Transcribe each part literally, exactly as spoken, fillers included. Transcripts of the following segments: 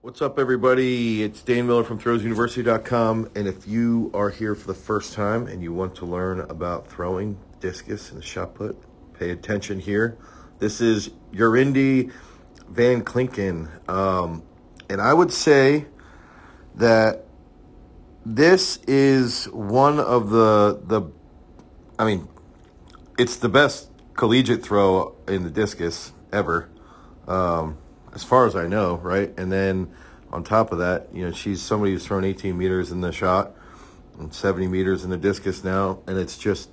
What's up, everybody? It's Dan Miller from throws university dot com, and if you are here for the first time and you want to learn about throwing, discus, and shot put, pay attention here. This is Jorinde Van Klinken, um, and I would say that this is one of the, the, I mean, it's the best collegiate throw in the discus ever. Um, As far as I know, right? And then on top of that, you know, she's somebody who's thrown eighteen meters in the shot and seventy meters in the discus now, and it's just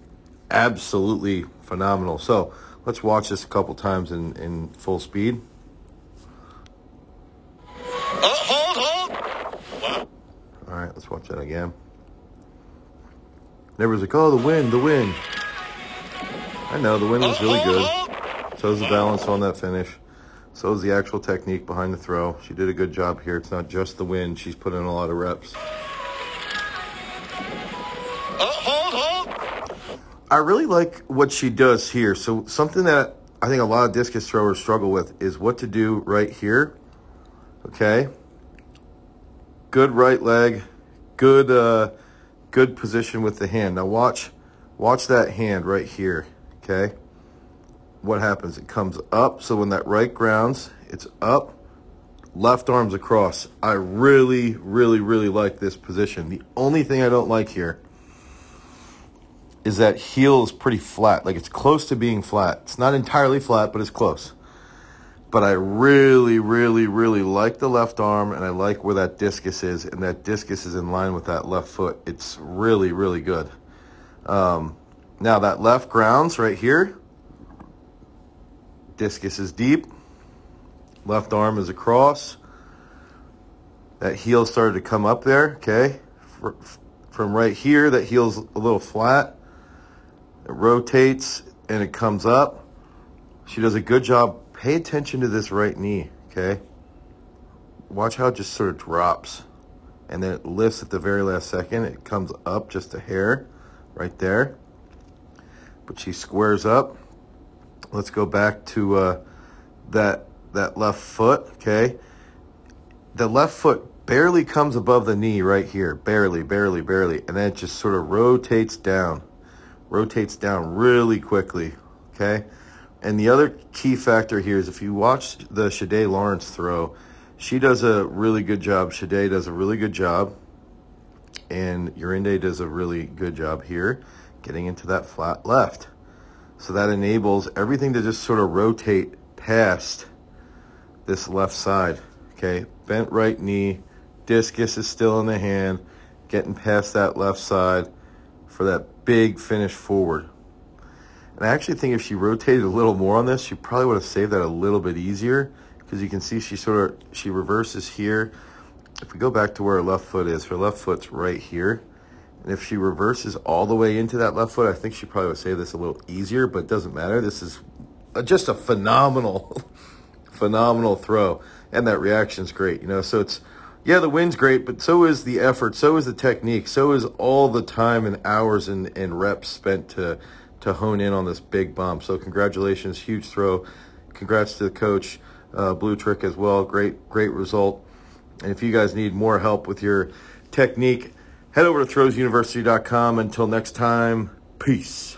absolutely phenomenal. So let's watch this a couple times in, in full speed. Oh, hold, hold. Wow. All right, let's watch that again. Everybody's like, oh, the wind, the wind. I know, the wind was really good. So is the balance on that finish. So is the actual technique behind the throw. She did a good job here. It's not just the wind. She's put in a lot of reps. Oh, hold, hold. I really like what she does here. So something that I think a lot of discus throwers struggle with is what to do right here. Okay. Good right leg. Good, uh, good position with the hand. Now watch, watch that hand right here. Okay. What happens? It comes up. So when that right grounds, it's up, left arm's across. I really, really, really like this position. The only thing I don't like here is that heel is pretty flat. Like, it's close to being flat. It's not entirely flat, but it's close. But I really, really, really like the left arm, and I like where that discus is, and that discus is in line with that left foot. It's really, really good. Um, now that left grounds right here. Discus is deep, left arm is across, that heel started to come up there, okay? From right here, that heel's a little flat, it rotates, and it comes up. She does a good job. Pay attention to this right knee, okay? Watch how it just sort of drops, and then it lifts at the very last second. It comes up just a hair right there, but she squares up. Let's go back to uh, that that left foot, okay? The left foot barely comes above the knee right here. Barely, barely, barely. And then it just sort of rotates down. Rotates down really quickly, okay? And the other key factor here is if you watch the Shaday Lawrence throw, she does a really good job. Shaday does a really good job. And Jorinde does a really good job here getting into that flat left. So that enables everything to just sort of rotate past this left side, okay? Bent right knee, discus is still in the hand, getting past that left side for that big finish forward. And I actually think if she rotated a little more on this, she probably would have saved that a little bit easier, because you can see she sort of, she reverses here. If we go back to where her left foot is, her left foot's right here. And if she reverses all the way into that left foot, I think she probably would save this a little easier, but it doesn't matter. This is just a phenomenal, phenomenal throw. And that reaction's great, you know. So it's, yeah, the wind's great, but so is the effort. So is the technique. So is all the time and hours and, and reps spent to, to hone in on this big bomb. So congratulations, huge throw. Congrats to the coach, uh, Blue Trick as well. Great, great result. And if you guys need more help with your technique, head over to throws university dot com. Until next time, peace.